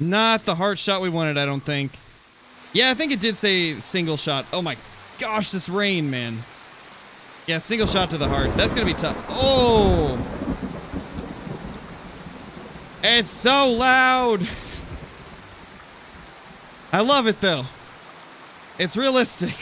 Not the heart shot we wanted, I don't think. Yeah, I think it did say single shot. Oh my gosh, this rain, man. Yeah, single shot to the heart. That's gonna be tough. Oh! It's so loud! I love it, though. It's realistic.